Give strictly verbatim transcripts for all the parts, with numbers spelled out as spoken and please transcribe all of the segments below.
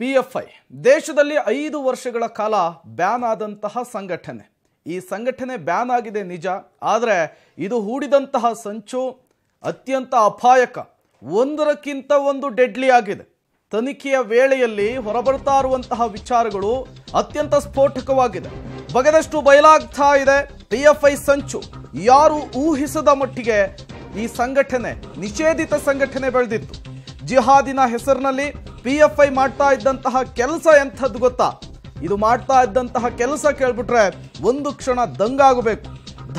P F I ದೇಶದಲ್ಲಿ ಐದು ವರ್ಷಗಳ ಕಾಲ ಬ್ಯಾನ್ ಆದಂತಹ ಸಂಘಟನೆ. ಈ ಸಂಘಟನೆ ಬ್ಯಾನ್ ಆಗಿದೆ ನಿಜ, ಆದರೆ ಇದು ಹೂಡಿದಂತಹ ಸಂಚು ಅತ್ಯಂತ ಅಪಾಯಕ, ಒಂದರಕ್ಕಿಂತ ಒಂದು ಡೆಡ್ಲಿ ಆಗಿದೆ. ತನಿಖೆಯ ವೇಳೆಯಲ್ಲಿ ಹೊರಬರ್ತಾ ಇರುವಂತಹ ವಿಚಾರಗಳು ಅತ್ಯಂತ ಸ್ಫೋಟಕವಾಗಿದೆ, ಬಗೆದಷ್ಟು ಬಯಲಾಗ್ತಾ ಇದೆ. ಪಿ ಎಫ್ ಐ ಸಂಚು ಯಾರು ಊಹಿಸದ ಮಟ್ಟಿಗೆ ಈ ಸಂಘಟನೆ ನಿಷೇಧಿತ ಸಂಘಟನೆ ಬೆಳೆದಿತ್ತು. ಜಿಹಾದಿನ ಹೆಸರಿನಲ್ಲಿ ಪಿ ಎಫ್ ಐ ಮಾಡ್ತಾ ಇದ್ದಂತಹ ಕೆಲಸ ಎಂಥದ್ದು ಗೊತ್ತಾ? ಇದು ಮಾಡ್ತಾ ಇದ್ದಂತಹ ಕೆಲಸ ಕೇಳ್ಬಿಟ್ರೆ ಒಂದು ಕ್ಷಣ ದಂಗಾಗಬೇಕು.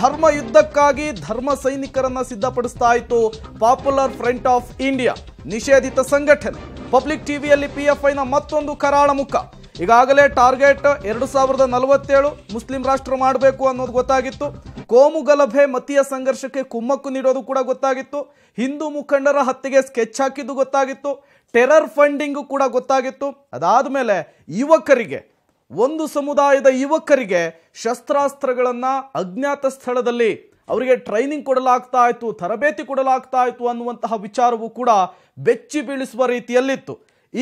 ಧರ್ಮ ಯುದ್ಧಕ್ಕಾಗಿ ಧರ್ಮ ಸೈನಿಕರನ್ನ ಸಿದ್ಧಪಡಿಸ್ತಾ ಇತ್ತು ಪಾಪ್ಯುಲರ್ ಫ್ರಂಟ್ ಆಫ್ ಇಂಡಿಯಾ, ನಿಷೇಧಿತ ಸಂಘಟನೆ. ಪಬ್ಲಿಕ್ ಟಿವಿಯಲ್ಲಿ ಪಿ ಎಫ್ ಐನ ಮತ್ತೊಂದು ಕರಾಳ ಮುಖ. ಈಗಾಗಲೇ ಟಾರ್ಗೆಟ್ ಎರಡು ಸಾವಿರದ ನಲವತ್ತೇಳು ಮುಸ್ಲಿಂ ರಾಷ್ಟ್ರ ಮಾಡಬೇಕು ಅನ್ನೋದು ಗೊತ್ತಾಗಿತ್ತು. ಕೋಮು ಗಲಭೆ ಮತೀಯ ಸಂಘರ್ಷಕ್ಕೆ ಕುಮ್ಮಕ್ಕು ನೀಡೋದು ಕೂಡ ಗೊತ್ತಾಗಿತ್ತು. ಹಿಂದೂ ಮುಖಂಡರ ಹತ್ಯೆಗೆ ಸ್ಕೆಚ್ ಹಾಕಿದ್ದು ಗೊತ್ತಾಗಿತ್ತು. ಟೆರರ್ ಫಂಡಿಂಗು ಕೂಡ ಗೊತ್ತಾಗಿತ್ತು. ಅದಾದ ಮೇಲೆ ಯುವಕರಿಗೆ, ಒಂದು ಸಮುದಾಯದ ಯುವಕರಿಗೆ ಶಸ್ತ್ರಾಸ್ತ್ರಗಳನ್ನು ಅಜ್ಞಾತ ಸ್ಥಳದಲ್ಲಿ ಅವರಿಗೆ ಟ್ರೈನಿಂಗ್ ಕೊಡಲಾಗ್ತಾ ಇತ್ತು, ತರಬೇತಿ ಕೊಡಲಾಗ್ತಾ ಇತ್ತು ಅನ್ನುವಂತಹ ವಿಚಾರವೂ ಕೂಡ ಬೆಚ್ಚಿ ಬೀಳಿಸುವ ರೀತಿಯಲ್ಲಿತ್ತು.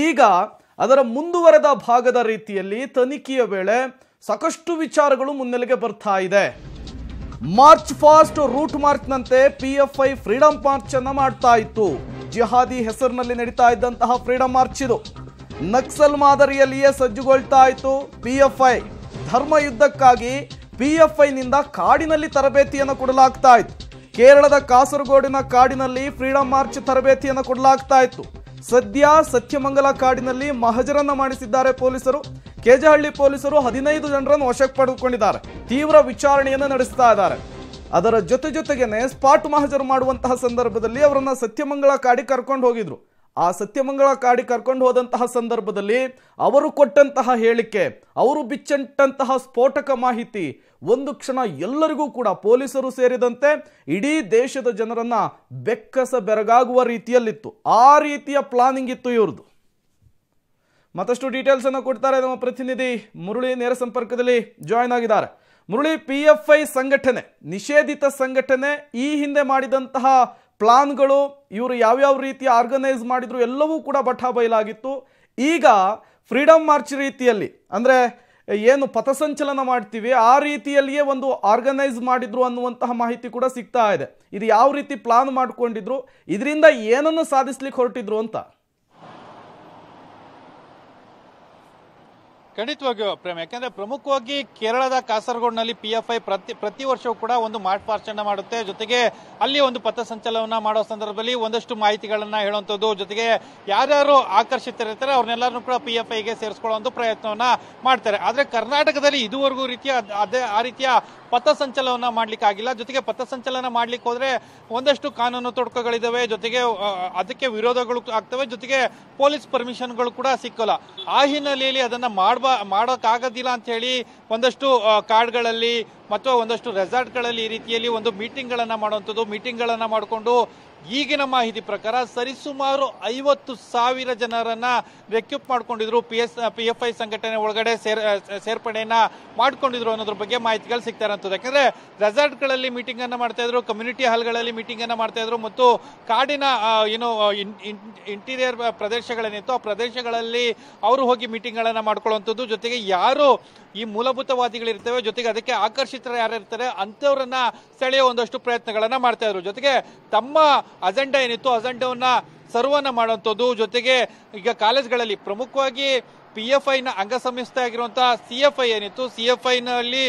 ಈಗ ಅದರ ಮುಂದುವರೆದ ಭಾಗದ ರೀತಿಯಲ್ಲಿ ತನಿಖೆಯ ವೇಳೆ ಸಾಕಷ್ಟು ವಿಚಾರಗಳು ಮುನ್ನೆಲೆಗೆ ಬರ್ತಾ ಇದೆ. ಮಾರ್ಚ್ ಫಾಸ್ಟ್ ರೂಟ್ ಮಾರ್ಚ್ನಂತೆ P F I freedom march ಅನ್ನು ಮಾಡ್ತಾ ಇತ್ತು. ಜಿಹಾದಿ ಹೆಸರಿನಲ್ಲಿ ನಡೀತಾ ಇದ್ದಂತಹ ಫ್ರೀಡಮ್ ಮಾರ್ಚ್ ಇದು. ನಕ್ಸಲ್ ಮಾದರಿಯಲ್ಲಿಯೇ ಸಜ್ಜುಗೊಳ್ತಾ ಇತ್ತು ಪಿ ಎಫ್ ಐ. ಧರ್ಮ ಯುದ್ಧಕ್ಕಾಗಿ ಪಿ ಎಫ್ ಐನಿಂದ ಕಾಡಿನಲ್ಲಿ ತರಬೇತಿಯನ್ನು ಕೊಡಲಾಗ್ತಾ ಇತ್ತು. ಕೇರಳದ ಕಾಸರಗೋಡಿನ ಕಾಡಿನಲ್ಲಿ ಫ್ರೀಡಮ್ ಮಾರ್ಚ್ ತರಬೇತಿಯನ್ನು ಕೊಡಲಾಗ್ತಾ ಇತ್ತು. ಸದ್ಯ ಸತ್ಯಮಂಗಲ ಕಾಡಿನಲ್ಲಿ ಮಹಜರನ್ನ ಮಾಡಿಸಿದ್ದಾರೆ ಪೊಲೀಸರು. ಕೆಜಹಳ್ಳಿ ಪೊಲೀಸರು ಹದಿನೈದು ಜನರನ್ನು ವಶಕ್ಕೆ ಪಡೆದುಕೊಂಡಿದ್ದಾರೆ, ತೀವ್ರ ವಿಚಾರಣೆಯನ್ನು ನಡೆಸ್ತಾ ಇದ್ದಾರೆ. ಅದರ ಜೊತೆ ಜೊತೆಗೇನೆ ಸ್ಪಾಟ್ ಮಹಜರು ಮಾಡುವಂತಹ ಸಂದರ್ಭದಲ್ಲಿ ಅವರನ್ನ ಸತ್ಯಮಂಗಲ ಕಾಡಿ ಕರ್ಕೊಂಡು ಹೋಗಿದ್ರು. ಆ ಸತ್ಯಮಂಗಲ ಕಾಡಿ ಕರ್ಕೊಂಡು ಹೋದಂತಹ ಸಂದರ್ಭದಲ್ಲಿ ಅವರು ಕೊಟ್ಟಂತಹ ಹೇಳಿಕೆ, ಅವರು ಬಿಚ್ಚಂತಹ ಸ್ಫೋಟಕ ಮಾಹಿತಿ ಒಂದು ಕ್ಷಣ ಎಲ್ಲರಿಗೂ ಕೂಡ, ಪೊಲೀಸರು ಸೇರಿದಂತೆ ಇಡೀ ದೇಶದ ಜನರನ್ನ ಬೆಕ್ಕಸ ಬೆರಗಾಗುವ ರೀತಿಯಲ್ಲಿತ್ತು. ಆ ರೀತಿಯ ಪ್ಲಾನಿಂಗ್ ಇತ್ತು ಇವ್ರದ್ದು. ಮತ್ತಷ್ಟು ಡೀಟೇಲ್ಸ್ ಅನ್ನು ಕೊಡ್ತಾರೆ ನಮ್ಮ ಪ್ರತಿನಿಧಿ ಮುರಳಿ, ನೇರ ಸಂಪರ್ಕದಲ್ಲಿ ಜಾಯಿನ್ ಆಗಿದ್ದಾರೆ. ಮುರಳಿ, ಪಿ ಎಫ್ ಐ ಸಂಘಟನೆ ನಿಷೇಧಿತ ಸಂಘಟನೆ, ಈ ಹಿಂದೆ ಮಾಡಿದಂತಹ ಪ್ಲಾನ್ಗಳು, ಇವರು ಯಾವ್ಯಾವ ರೀತಿ ಆರ್ಗನೈಸ್ ಮಾಡಿದ್ರು ಎಲ್ಲವೂ ಕೂಡ ಬಠಾ ಬಯಲಾಗಿತ್ತು. ಈಗ ಫ್ರೀಡಮ್ ಮಾರ್ಚ್ ರೀತಿಯಲ್ಲಿ, ಅಂದರೆ ಏನು ಪಥಸಂಚಲನ ಮಾಡ್ತೀವಿ ಆ ರೀತಿಯಲ್ಲಿಯೇ ಒಂದು ಆರ್ಗನೈಸ್ ಮಾಡಿದ್ರು ಅನ್ನುವಂತಹ ಮಾಹಿತಿ ಕೂಡ ಸಿಗ್ತಾ ಇದೆ. ಇದು ಯಾವ ರೀತಿ ಪ್ಲಾನ್ ಮಾಡಿಕೊಂಡಿದ್ರು, ಇದರಿಂದ ಏನನ್ನು ಸಾಧಿಸ್ಲಿಕ್ಕೆ ಹೊರಟಿದ್ರು ಅಂತ? ಖಂಡಿತವಾಗಿಯೂ ಪ್ರೇಮ್, ಯಾಕೆಂದರೆ ಪ್ರಮುಖವಾಗಿ ಕೇರಳದ ಕಾಸರಗೋಡ್ನಲ್ಲಿ ಪಿ ಎಫ್ ಐ ಪ್ರತಿ ಪ್ರತಿ ವರ್ಷವೂ ಕೂಡ ಒಂದು ಮಾರ್ಚ್ ಪಾರ್ಚನ್ನು ಮಾಡುತ್ತೆ. ಜೊತೆಗೆ ಅಲ್ಲಿ ಒಂದು ಪಥಸಂಚಲನ ಮಾಡೋ ಸಂದರ್ಭದಲ್ಲಿ ಒಂದಷ್ಟು ಮಾಹಿತಿಗಳನ್ನು ಹೇಳುವಂಥದ್ದು, ಜೊತೆಗೆ ಯಾರ್ಯಾರು ಆಕರ್ಷಿತರಿರ್ತಾರೆ ಅವ್ರನ್ನೆಲ್ಲರೂ ಕೂಡ ಪಿ ಎಫ್ ಐಗೆ ಸೇರಿಸ್ಕೊಳ್ಳುವಂಥ ಪ್ರಯತ್ನವನ್ನು ಮಾಡ್ತಾರೆ. ಆದರೆ ಕರ್ನಾಟಕದಲ್ಲಿ ಇದುವರೆಗೂ ರೀತಿಯ ಅದೇ ಆ ರೀತಿಯ ಪಥಸಂಚಲನ ಮಾಡಲಿಕ್ಕೆ ಆಗಿಲ್ಲ. ಜೊತೆಗೆ ಪಥಸಂಚಲನ ಮಾಡ್ಲಿಕ್ಕೆ ಹೋದರೆ ಒಂದಷ್ಟು ಕಾನೂನು ತೊಡಕುಗಳಿದ್ದಾವೆ, ಜೊತೆಗೆ ಅದಕ್ಕೆ ವಿರೋಧಗಳು ಆಗ್ತವೆ, ಜೊತೆಗೆ ಪೊಲೀಸ್ ಪರ್ಮಿಷನ್ಗಳು ಕೂಡ ಸಿಕ್ಕಲ್ಲ. ಆ ಹಿನ್ನೆಲೆಯಲ್ಲಿ ಅದನ್ನು ಮಾಡ ಮಾಡೋಕ್ಕಾಗೋದಿಲ್ಲ ಅಂತ ಹೇಳಿ ಒಂದಷ್ಟು ಕಾರ್ಡ್ಗಳಲ್ಲಿ ಮತ್ತು ಒಂದಷ್ಟು ರೆಸಾರ್ಟ್ಗಳಲ್ಲಿ ಈ ರೀತಿಯಲ್ಲಿ ಒಂದು ಮೀಟಿಂಗ್ಗಳನ್ನು ಮಾಡುವಂಥದ್ದು. ಮೀಟಿಂಗ್ಗಳನ್ನು ಮಾಡಿಕೊಂಡು ಈಗಿನ ಮಾಹಿತಿ ಪ್ರಕಾರ ಸರಿಸುಮಾರು ಐವತ್ತು ಸಾವಿರ ಜನರನ್ನ ರೆಕ್ಯೂಪ್ ಮಾಡ್ಕೊಂಡಿದ್ರು, P S P F I ಸಂಘಟನೆ ಒಳಗಡೆ ಸೇರ್ ಸೇರ್ಪಡೆಯನ್ನ ಮಾಡ್ಕೊಂಡಿದ್ರು ಅನ್ನೋದ್ರ ಬಗ್ಗೆ ಮಾಹಿತಿಗಳು ಸಿಗ್ತಾ ಇರೋಂಥದ್ದು. ಯಾಕಂದ್ರೆ ರೆಸಾರ್ಟ್ಗಳಲ್ಲಿ ಮೀಟಿಂಗ್ ಅನ್ನ ಮಾಡ್ತಾ ಇದ್ರು, ಕಮ್ಯುನಿಟಿ ಹಾಲ್ಗಳಲ್ಲಿ ಮೀಟಿಂಗ್ ಅನ್ನ ಮಾಡ್ತಾ ಇದ್ರು, ಮತ್ತು ಕಾಡಿನ ಏನು ಇಂಟೀರಿಯರ್ ಪ್ರದೇಶಗಳೇನಿತ್ತು ಆ ಪ್ರದೇಶಗಳಲ್ಲಿ ಅವರು ಹೋಗಿ ಮೀಟಿಂಗ್ಗಳನ್ನು ಮಾಡ್ಕೊಳ್ಳುವಂಥದ್ದು. ಜೊತೆಗೆ ಯಾರು ಈ ಮೂಲಭೂತವಾದಿಗಳಿರ್ತವೆ, ಜೊತೆಗೆ ಅದಕ್ಕೆ ಆಕರ್ಷಿತರು ಯಾರಿರ್ತಾರೆ ಅಂಥವ್ರನ್ನ ಸೆಳೆಯೋ ಒಂದಷ್ಟು ಪ್ರಯತ್ನಗಳನ್ನ ಮಾಡ್ತಾ ಇದ್ರು. ಜೊತೆಗೆ ತಮ್ಮ ಅಜೆಂಡಾ ಏನಿತ್ತು ಅಜೆಂಡಾವನ್ನ ಸರ್ವನ್ನ ಮಾಡುವಂಥದ್ದು. ಜೊತೆಗೆ ಈಗ ಕಾಲೇಜ್ಗಳಲ್ಲಿ ಪ್ರಮುಖವಾಗಿ ಪಿ ಎಫ್ ಐನ ಅಂಗಸಂಸ್ಥೆ ಆಗಿರುವಂತಹ ಸಿ ಎಫ್ ಐ ಏನಿತ್ತು ಸಿ ಎಫ್ ಐನಲ್ಲಿ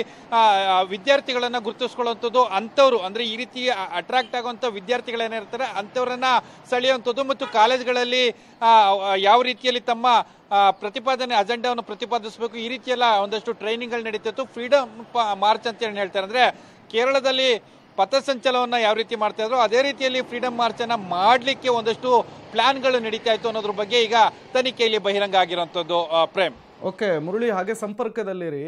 ವಿದ್ಯಾರ್ಥಿಗಳನ್ನು ಗುರುತಿಸ್ಕೊಳ್ಳುವಂಥದ್ದು, ಅಂಥವ್ರು ಅಂದರೆ ಈ ರೀತಿ ಅಟ್ರಾಕ್ಟ್ ಆಗುವಂಥ ವಿದ್ಯಾರ್ಥಿಗಳೇನಿರ್ತಾರೆ ಅಂಥವ್ರನ್ನ ಸೆಳೆಯುವಂಥದ್ದು, ಮತ್ತು ಕಾಲೇಜ್ಗಳಲ್ಲಿ ಯಾವ ರೀತಿಯಲ್ಲಿ ತಮ್ಮ ಪ್ರತಿಪಾದನೆ ಅಜೆಂಡಾವನ್ನು ಪ್ರತಿಪಾದಿಸಬೇಕು ಈ ರೀತಿಯೆಲ್ಲ ಒಂದಷ್ಟು ಟ್ರೈನಿಂಗ್ಗಳು ನಡೀತಿತ್ತು. ಫ್ರೀಡಮ್ ಮಾರ್ಚ್ ಅಂತ ಹೇಳಿ ಹೇಳ್ತಾರೆ. ಅಂದರೆ ಕೇರಳದಲ್ಲಿ ಪಥಸಂಚಲನವನ್ನು ಯಾವ ರೀತಿ ಮಾಡ್ತಾ ಇದ್ರು ಅದೇ ರೀತಿಯಲ್ಲಿ ಫ್ರೀಡಮ್ ಮಾರ್ಚನ್ನು ಮಾಡಲಿಕ್ಕೆ ಒಂದಷ್ಟು ಪ್ಲಾನ್ಗಳು ನಡೀತಾ ಇತ್ತು ಅನ್ನೋದ್ರ ಬಗ್ಗೆ ಈಗ ತನಿಖೆಯಲ್ಲಿ ಬಹಿರಂಗ ಆಗಿರುವಂಥದ್ದು. ಪ್ರೇಮ್, ಓಕೆ ಮುರಳಿ, ಹಾಗೆ ಸಂಪರ್ಕದಲ್ಲಿರಿ.